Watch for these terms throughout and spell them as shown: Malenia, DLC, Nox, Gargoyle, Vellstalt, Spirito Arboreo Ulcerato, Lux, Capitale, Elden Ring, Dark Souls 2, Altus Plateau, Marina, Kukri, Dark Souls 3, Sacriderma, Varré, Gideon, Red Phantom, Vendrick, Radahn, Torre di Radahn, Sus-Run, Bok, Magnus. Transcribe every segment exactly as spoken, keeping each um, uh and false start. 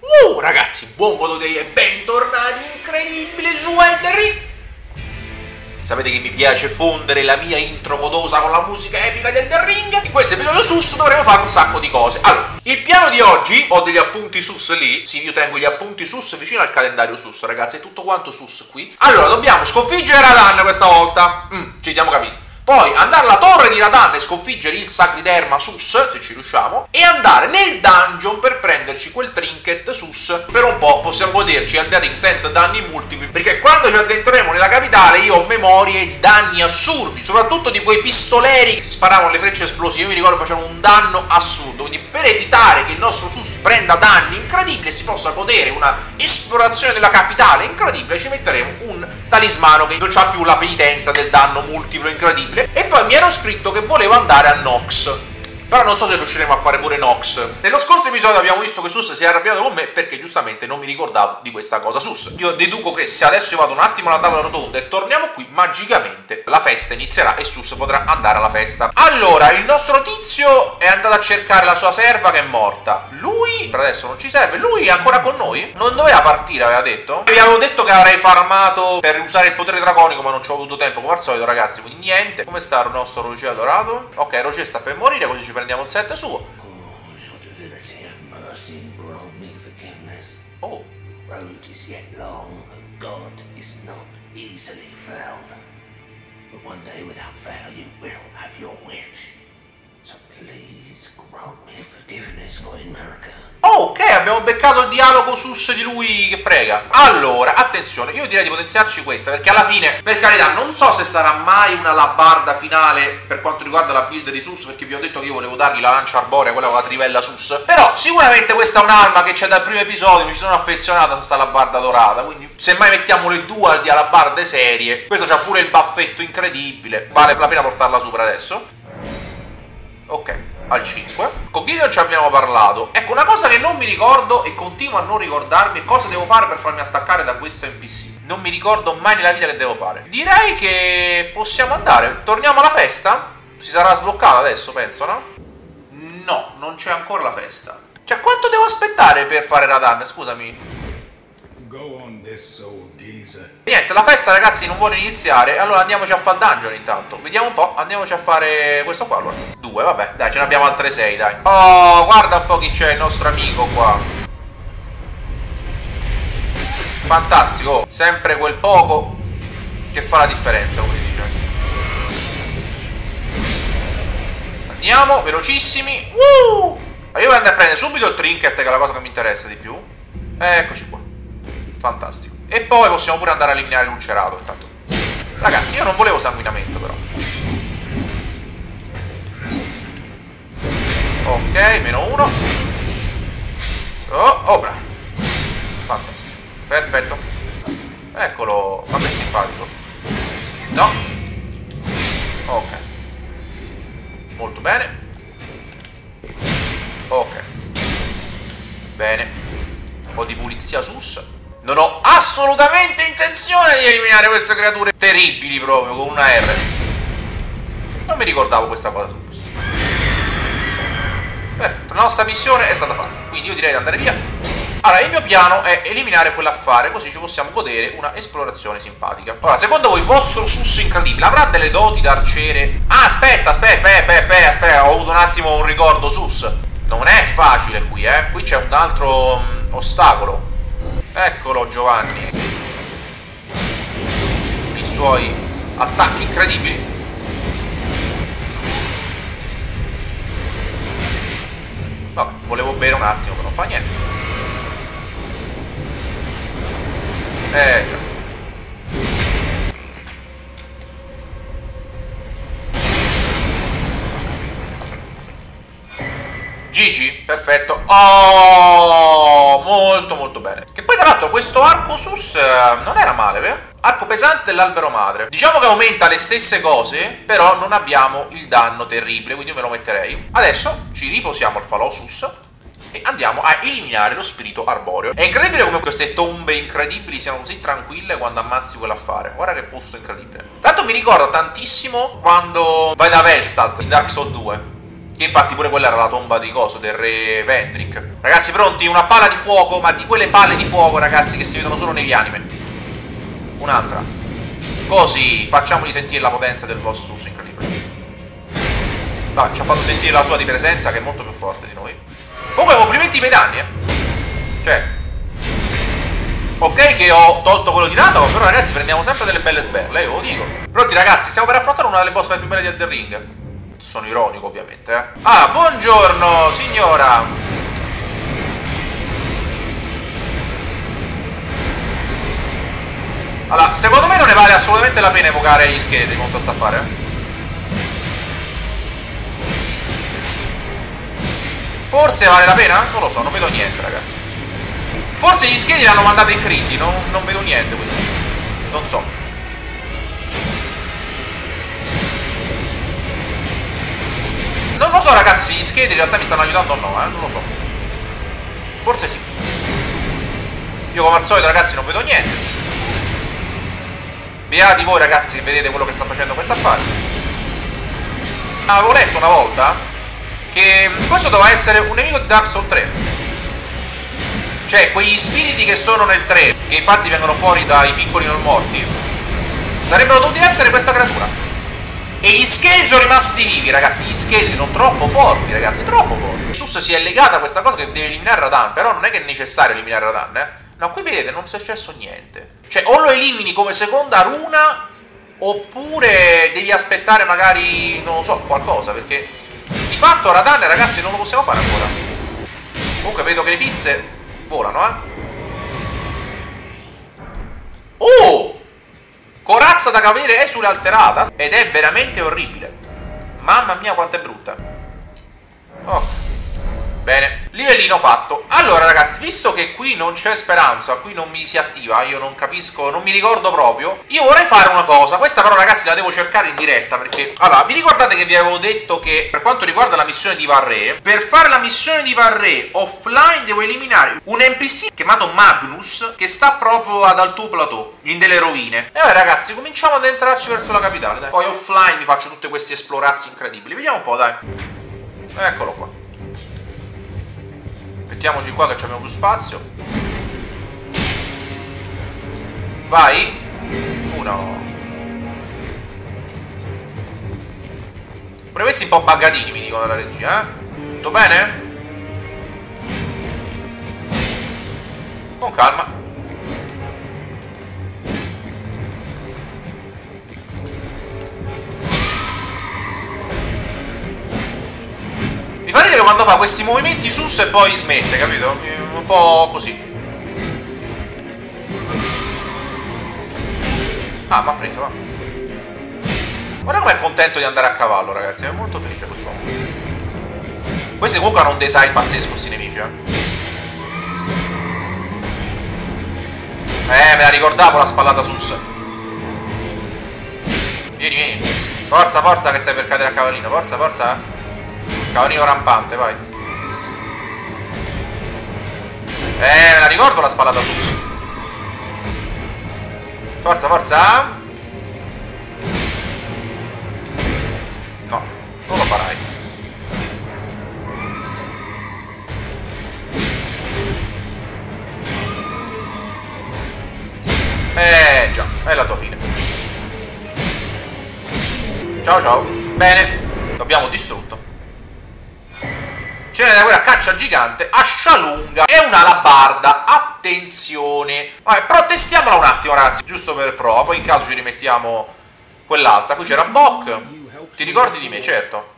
Wow ragazzi, buon modo day e bentornati incredibili su Elden Ring. Sapete che mi piace fondere la mia intro modosa con la musica epica di Elden Ring. In questo episodio sus dovremo fare un sacco di cose. Allora, il piano di oggi, ho degli appunti sus lì. Sì, io tengo gli appunti sus vicino al calendario sus, ragazzi, è tutto quanto sus qui. Allora, dobbiamo sconfiggere Radahn questa volta. Mm, ci siamo capiti. Poi andare alla torre di Radahn e sconfiggere il Sacriderma sus, se ci riusciamo, e andare nel dungeon per prenderci quel trinket sus. Per un po' possiamo goderci Elden Ring senza danni multipli, perché quando ci addentreremo nella capitale io ho memorie di danni assurdi, soprattutto di quei pistoleri che si sparavano le frecce esplosive. Io mi ricordo che facevano un danno assurdo, quindi per evitare che il nostro sus prenda danni incredibili e si possa godere una esplorazione della capitale incredibile, ci metteremo un talismano che non ha più la penitenza del danno multiplo incredibile. E poi mi ero scritto che volevo andare a Nox, però non so se riusciremo a fare pure Nox. Nello scorso episodio abbiamo visto che Sus si è arrabbiato con me perché giustamente non mi ricordavo di questa cosa. Sus, io deduco che se adesso io vado un attimo alla tavola rotonda e torniamo qui, magicamente la festa inizierà e Sus potrà andare alla festa. Allora, il nostro tizio è andato a cercare la sua serva che è morta. Lui, per adesso non ci serve. Lui è ancora con noi? Non doveva partire, aveva detto? Vi avevo detto che avrei farmato per usare il potere draconico, ma non ci ho avuto tempo come al solito, ragazzi, quindi niente. Come sta il nostro Roger dorato? Ok, Roger sta per morire, così ci prendiamo il set suo. Oh. Ok, abbiamo beccato il dialogo sus di lui che prega. Allora, attenzione, io direi di potenziarci questa, perché alla fine, per carità, non so se sarà mai una labarda finale per quanto riguarda la build di sus, perché vi ho detto che io volevo dargli la lancia arborea, quella con la trivella sus. Però sicuramente questa è un'arma che c'è dal primo episodio, mi sono affezionato a questa labarda dorata, quindi semmai mettiamo le dual di alabarde serie. Questa c'ha pure il baffetto incredibile, vale la pena portarla sopra adesso. Ok, al cinque. Con Gideon ci abbiamo parlato. Ecco, una cosa che non mi ricordo e continuo a non ricordarmi è cosa devo fare per farmi attaccare da questo N P C. Non mi ricordo mai nella vita che devo fare. Direi che possiamo andare. Torniamo alla festa? Si sarà sbloccata adesso, penso, no? No, non c'è ancora la festa. Cioè, quanto devo aspettare per fare Radahn? Scusami. Niente, la festa, ragazzi, non vuole iniziare. Allora andiamoci a fare dungeon intanto. Vediamo un po', andiamoci a fare questo qua allora. Due, vabbè, dai, ce ne abbiamo altre sei, dai. Oh, guarda un po' chi c'è, il nostro amico qua. Fantastico, sempre quel poco che fa la differenza, come si dice. Andiamo, velocissimi. Woo! Allora io vado a prendere subito il trinket, che è la cosa che mi interessa di più. Eccoci qua. Fantastico. E poi possiamo pure andare a eliminare l'ulcerato intanto. Ragazzi, io non volevo sanguinamento però. Ok, meno uno. Oh, oh, bravo. Fantastico. Perfetto. Eccolo. Vabbè, simpatico. No. Ok. Molto bene. Ok. Bene. Un po' di pulizia sus. Non ho assolutamente intenzione di eliminare queste creature terribili proprio, con una R. Non mi ricordavo questa cosa su questo. Perfetto, la nostra missione è stata fatta, quindi io direi di andare via. Allora, il mio piano è eliminare quell'affare, così ci possiamo godere una esplorazione simpatica. Allora, secondo voi il vostro sus incredibile avrà delle doti da arciere? Ah, aspetta, aspetta, aspetta, aspetta, aspetta, ho avuto un attimo un ricordo sus. Non è facile qui, eh. Qui c'è un altro um, ostacolo. Eccolo Giovanni, i suoi attacchi incredibili. Vabbè, volevo bere un attimo, però non fa niente. Eh già. Gigi, perfetto. Oh, molto molto bene. Che poi tra l'altro questo arco sus eh, non era male, vero? Arco pesante e l'albero madre. Diciamo che aumenta le stesse cose, però non abbiamo il danno terribile, quindi io me lo metterei. Adesso ci riposiamo al falò sus. e andiamo a eliminare lo spirito arboreo. È incredibile come queste tombe incredibili siano così tranquille quando ammazzi quell'affare. Guarda che posto incredibile. Tanto mi ricorda tantissimo quando vai da Vellstalt in Dark Souls due, che infatti pure quella era la tomba di coso, del re Vendrick. Ragazzi, pronti? Una pala di fuoco, ma di quelle palle di fuoco, ragazzi, che si vedono solo negli anime. Un'altra. Così facciamogli sentire la potenza del vostro uso incredibile. Vabbè, ci ha fatto sentire la sua di presenza, che è molto più forte di noi. Comunque, complimenti per i danni, eh. Cioè, ok che ho tolto quello di Radahn, però ragazzi prendiamo sempre delle belle sberle, io ve lo dico. Pronti ragazzi, stiamo per affrontare una delle boss più belle di Elden Ring. Sono ironico ovviamente, eh. Ah, buongiorno signora. Allora, secondo me non ne vale assolutamente la pena evocare gli scheletri contro sta affare, eh. Forse vale la pena? Non lo so, non vedo niente ragazzi. Forse gli scheletri l'hanno mandata in crisi, no? Non vedo niente, quindi non so. Non lo so ragazzi, gli scheletri in realtà mi stanno aiutando o no, eh? Non lo so. Forse sì. Io come al solito ragazzi non vedo niente. Beati voi ragazzi, vedete quello che sta facendo questa affare. Avevo letto una volta che questo doveva essere un nemico di Dark Souls tre. Cioè quegli spiriti che sono nel tre, che infatti vengono fuori dai piccoli non morti, sarebbero dovuti essere questa creatura. E gli scheletri sono rimasti vivi, ragazzi. Gli scheletri sono troppo forti, ragazzi. Troppo forti. Sus si è legata a questa cosa che deve eliminare Radahn. Però non è che è necessario eliminare Radahn, eh. No, qui vedete, non è successo niente. Cioè, o lo elimini come seconda runa, oppure devi aspettare magari, non lo so, qualcosa. Perché di fatto Radahn, ragazzi, non lo possiamo fare ancora. Comunque vedo che le pizze volano, eh. Oh! Corazza da cavere è sull'alterata ed è veramente orribile. Mamma mia quanto è brutta. Oh. Bene, livellino fatto. Allora ragazzi, visto che qui non c'è speranza, qui non mi si attiva, io non capisco, non mi ricordo proprio. Io vorrei fare una cosa, questa però ragazzi la devo cercare in diretta perché... Allora, vi ricordate che vi avevo detto che per quanto riguarda la missione di Varré, per fare la missione di Varré offline devo eliminare un N P C chiamato Magnus che sta proprio ad Altus Plateau, in delle rovine. E vabbè ragazzi, cominciamo ad entrarci verso la capitale, dai. Poi offline vi faccio tutte queste esplorazioni incredibili. Vediamo un po', dai. Eccolo qua. Mettiamoci qua che abbiamo più spazio. Vai. Uno. Pure questi un po' buggatini mi dicono dalla regia, eh? Tutto bene? Con calma. Mi fa ridere quando fa questi movimenti su e poi smette, capito? Un po' così. Ah, mi ha preso, va. Guarda com'è contento di andare a cavallo, ragazzi. È molto felice quest'uomo. Questi comunque hanno un design pazzesco, questi nemici, eh. Eh, me la ricordavo la spallata sus. Vieni, vieni. Forza, forza che stai per cadere a cavallino. Forza, forza, eh. Cavallino rampante, vai. Eh, me la ricordo la spallata sus. Forza, forza. No, non lo farai. Eh già, è la tua fine. Ciao ciao. Bene, l'abbiamo distrutto. C'era da quella caccia gigante, ascia lunga e un'alabarda, attenzione. Vabbè, però testiamola un attimo ragazzi, giusto per prova, poi in caso ci rimettiamo quell'altra. Qui c'era Bok, ti ricordi di me, certo.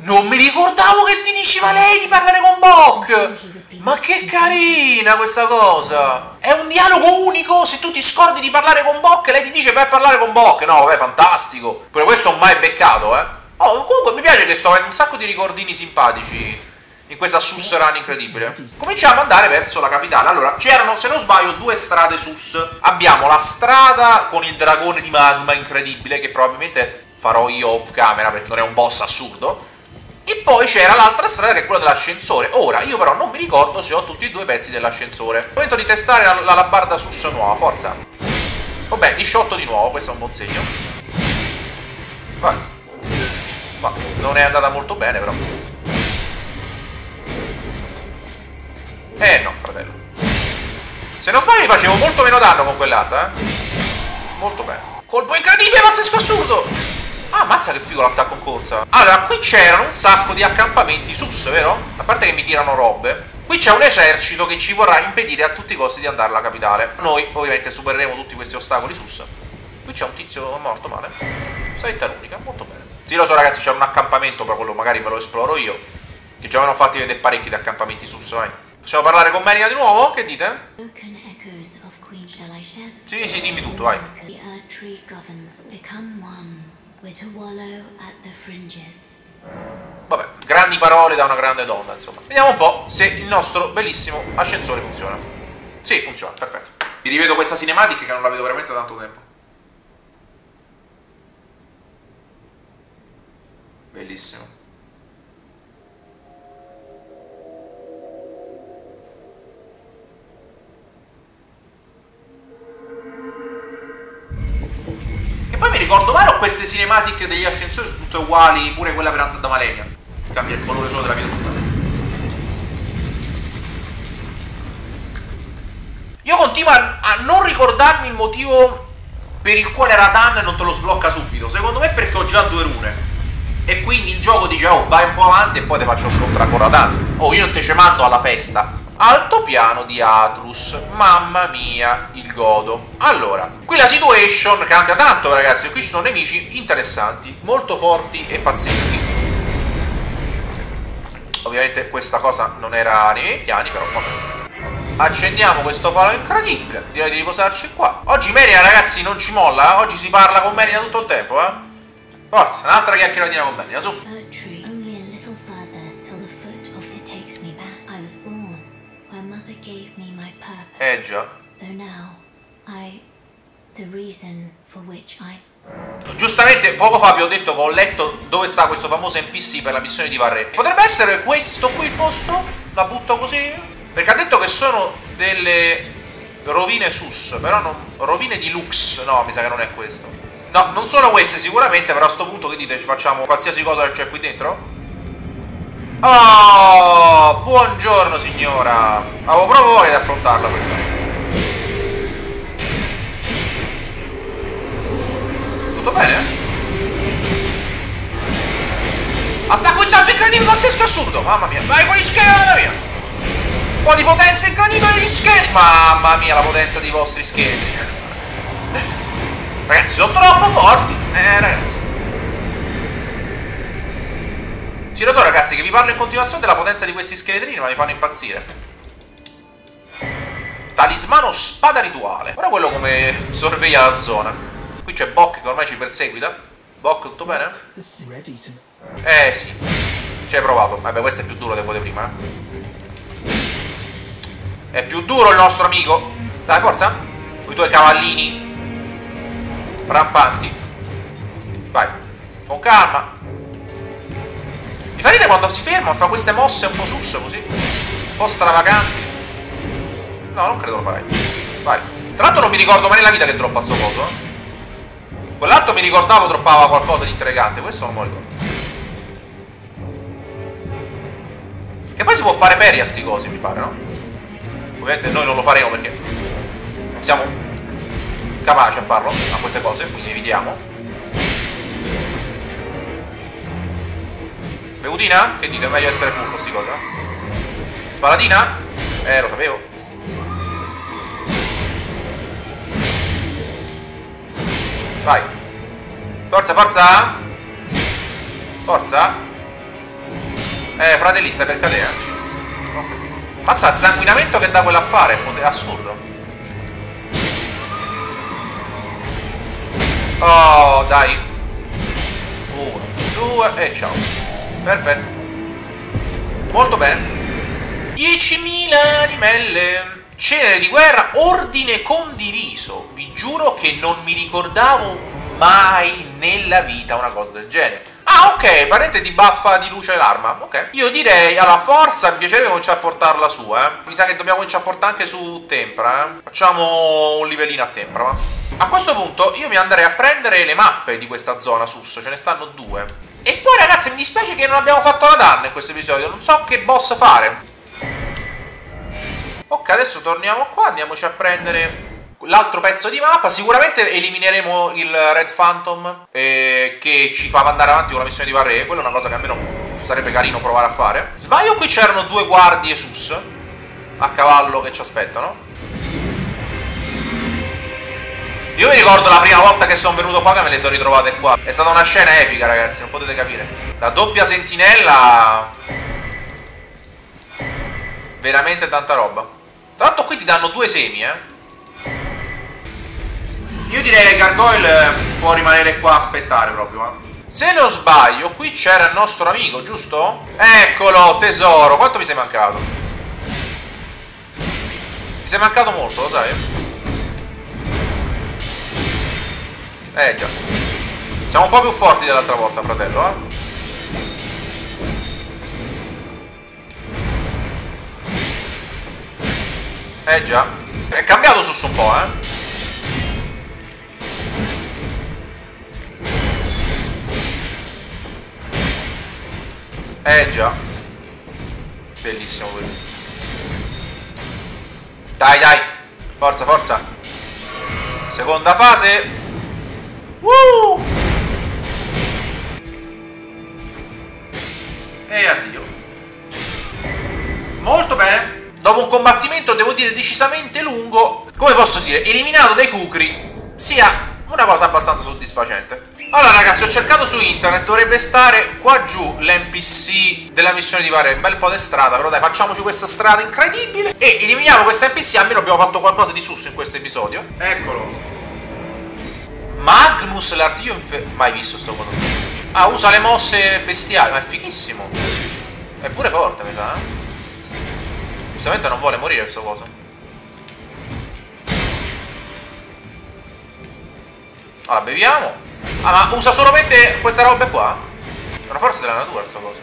Non mi ricordavo che ti diceva lei di parlare con Bok. Ma che carina questa cosa. È un dialogo unico. Se tu ti scordi di parlare con Bok, lei ti dice vai a parlare con Bok. No vabbè, fantastico. Pure questo non mai beccato, eh. Oh, comunque mi piace che sto avendo un sacco di ricordini simpatici in questa sus run incredibile. Cominciamo ad andare verso la capitale. Allora, c'erano, se non sbaglio, due strade sus. Abbiamo la strada con il dragone di magma incredibile, che probabilmente farò io off camera perché non è un boss assurdo. E poi c'era l'altra strada che è quella dell'ascensore. Ora, io però non mi ricordo se ho tutti e due i pezzi dell'ascensore. Momento di testare la, la labarda sus nuova, forza. Vabbè, diciotto di nuovo, questo è un buon segno. Vai. Ma non è andata molto bene però. Eh no, fratello. Se non sbaglio mi facevo molto meno danno con quell'arta, eh. Molto bene. Colpo incredibile, pazzesco, assurdo! Ah, mazza che figo l'attacco in corsa. Allora, qui c'erano un sacco di accampamenti sus, vero? A parte che mi tirano robe. Qui c'è un esercito che ci vorrà impedire a tutti i costi di andare alla capitale. Noi, ovviamente, supereremo tutti questi ostacoli sus. Qui c'è un tizio morto male. Saletta l'unica, molto bene. Sì, lo so, ragazzi, c'è un accampamento, però quello magari me lo esploro io. Che già mi hanno fatti vedere parecchi di accampamenti sus, vai. Possiamo parlare con Marina di nuovo? Che dite? Sì, sì, dimmi tutto, vai. Vabbè, grandi parole da una grande donna, insomma. Vediamo un po' se il nostro bellissimo ascensore funziona. Sì, funziona, perfetto. Vi rivedo questa cinematic che non la vedo veramente da tanto tempo. Bellissimo. Che poi mi ricordo male, o queste cinematic degli ascensori sono tutte uguali, pure quella per andare da Malenia. Cambia il colore solo della pietra. Io continuo a, a non ricordarmi il motivo per il quale Radahn non te lo sblocca subito. Secondo me perché ho già due rune. E quindi il gioco dice, oh, vai un po' avanti e poi ti faccio scontrare con Radahn. Oh, io te ce mando alla festa. Altopiano di Atlus. Mamma mia, il godo. Allora, qui la situation cambia tanto, ragazzi. Qui ci sono nemici interessanti, molto forti e pazzeschi. Ovviamente questa cosa non era nei miei piani, però vabbè. Accendiamo questo faro incredibile. Direi di riposarci qua. Oggi Marina, ragazzi, non ci molla, eh? Oggi si parla con Marina tutto il tempo, eh. Forza, un'altra chiacchieratina con Marina, su. Eh già. Giustamente, poco fa vi ho detto che ho letto dove sta questo famoso N P C per la missione di Varré. Potrebbe essere questo qui il posto? La butto così? Perché ha detto che sono delle rovine sus, però non... rovine di Lux. No, mi sa che non è questo. No, non sono queste sicuramente, però a sto punto che dite, ci facciamo qualsiasi cosa che c'è qui dentro? Oh, buongiorno signora! Avevo proprio voglia di affrontarla questa. Tutto bene? Attacco in salto incredibile, pazzesco, assurdo! Mamma mia! Vai con gli schemi, mamma mia! Un po' di potenza incredibile degli schemi! Mamma mia, la potenza dei vostri schemi! Ragazzi, sono troppo forti. Eh, ragazzi. Sì, lo so, ragazzi, che vi parlo in continuazione della potenza di questi scheletrini, ma mi fanno impazzire. Talismano spada rituale. Guarda quello come sorveglia la zona. Qui c'è Bok che ormai ci perseguita. Bok, tutto bene? Eh, sì. Ci hai provato. Vabbè, questo è più duro del quello di prima, eh. È più duro il nostro amico. Dai, forza. Con i tuoi cavallini rampanti. Vai. Con calma. Mi fa ridere quando si ferma, fa queste mosse un po' sus così, un po' stravaganti. No, non credo lo farai. Vai. Tra l'altro non mi ricordo mai nella vita che droppa sto coso, eh. Quell'altro mi ricordavo droppava qualcosa di intrigante. Questo non me lo ricordo. Che poi si può fare peri a sti cosi, mi pare, no? Ovviamente noi non lo faremo perché non siamo capace a farlo, a queste cose, quindi evitiamo. Bevutina? Che dite? È meglio essere full con sti cose, no? Spadatina? Eh, lo sapevo. Vai. Forza, forza! Forza! Eh, fratelli, stai per cadere. Okay. Mazza, il sanguinamento che dà quell'affare, è assurdo. Oh, dai. Uno, due e ciao. Perfetto. Molto bene. diecimila animelle. Cenere di guerra, ordine condiviso. Vi giuro che non mi ricordavo mai nella vita una cosa del genere. Ah, ok, parente di baffa di luce l'arma. Ok, io direi alla forza mi piacerebbe cominciare a portarla su, eh. Mi sa che dobbiamo cominciare a portare anche su tempra, eh. Facciamo un livellino a tempra, va. A questo punto io mi andrei a prendere le mappe di questa zona sus, ce ne stanno due. E poi ragazzi mi dispiace che non abbiamo fatto la danna in questo episodio, non so che boss fare. Ok, adesso torniamo qua, andiamoci a prendere l'altro pezzo di mappa. Sicuramente elimineremo il Red Phantom, eh, che ci fa andare avanti con la missione di Varré. Quella è una cosa che almeno sarebbe carino provare a fare. Sbaglio, qui c'erano due guardie sus a cavallo che ci aspettano. Io mi ricordo la prima volta che sono venuto qua che me le sono ritrovate qua. È stata una scena epica ragazzi, non potete capire. La doppia sentinella, veramente tanta roba. Tra l'altro qui ti danno due semi, eh. Io direi che il Gargoyle può rimanere qua a aspettare proprio, eh. Se non sbaglio, qui c'era il nostro amico, giusto? Eccolo, tesoro, quanto mi sei mancato? Mi sei mancato molto, lo sai? Eh già. Siamo un po' più forti dell'altra volta, fratello, eh. Eh già. È cambiato sus un po', eh. Eh già. Bellissimo quello. Dai dai. Forza forza. Seconda fase. Woo! E addio. Molto bene. Dopo un combattimento devo dire decisamente lungo, come posso dire, eliminato dai Kukri sia una cosa abbastanza soddisfacente. Allora ragazzi, ho cercato su internet, dovrebbe stare qua giù l'N P C della missione di Varré. Un bel po' di strada, però dai, facciamoci questa strada incredibile e eliminiamo questa N P C, almeno abbiamo fatto qualcosa di sus in questo episodio. Eccolo. Magnus l'artiglio infer... mai visto sto coso. Ah, usa le mosse bestiali, ma è fighissimo. È pure forte, mi sa, eh? Giustamente non vuole morire questo coso. Allora, beviamo. Ah, ma usa solamente questa roba qua? È una forza della natura sta cosa.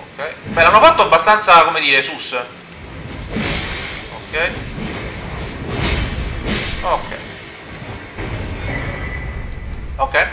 Ok. Beh, l'hanno fatto abbastanza, come dire, sus. Ok. Ok. Ok.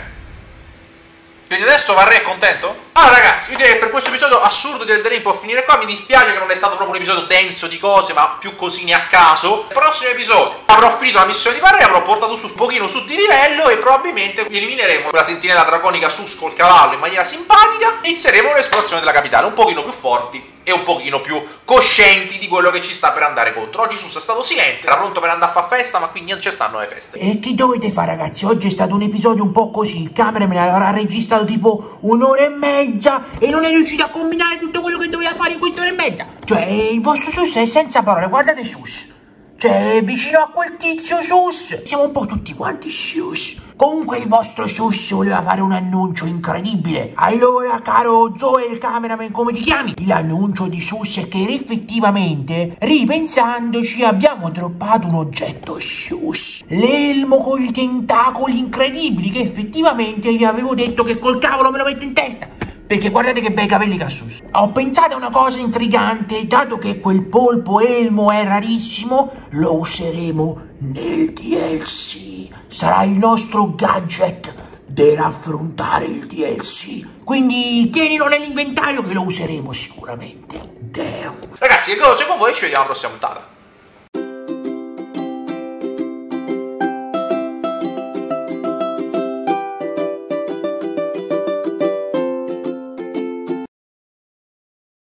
Quindi adesso Varré è contento? Allora ragazzi, io direi che per questo episodio assurdo di Elden Ring può finire qua. Mi dispiace che non è stato proprio un episodio denso di cose, ma più così ne a caso. Nel prossimo episodio avrò finito la missione di Varré, avrò portato su un pochino su di livello e probabilmente elimineremo quella sentinella draconica sus col cavallo in maniera simpatica. Inizieremo l'esplorazione della capitale, un pochino più forti e un pochino più coscienti di quello che ci sta per andare contro. Oggi sus è stato silente, era pronto per andare a fare festa, ma qui non ci stanno le feste. E che dovete fare ragazzi? Oggi è stato un episodio un po' così, il cameraman avrà registrato tipo un'ora e mezza e non è riuscito a combinare tutto quello che doveva fare in quest'ora e mezza. Cioè il vostro sus è senza parole, guardate sus. Cioè vicino a quel tizio sus, siamo un po' tutti quanti sus. Comunque il vostro sus voleva fare un annuncio incredibile. Allora caro Joel cameraman, come ti chiami? L'annuncio di sus è che effettivamente, ripensandoci, abbiamo droppato un oggetto sus, l'elmo con i tentacoli incredibili, che effettivamente gli avevo detto che col cavolo me lo metto in testa, perché guardate che bei capelli che ha sus. Ho pensato a una cosa intrigante, dato che quel polpo elmo è rarissimo, lo useremo nel D L C. Sarà il nostro gadget per affrontare il D L C. Quindi tienilo nell'inventario che lo useremo sicuramente. Damn. Ragazzi, che cosa seguo voi, ci vediamo alla prossima puntata.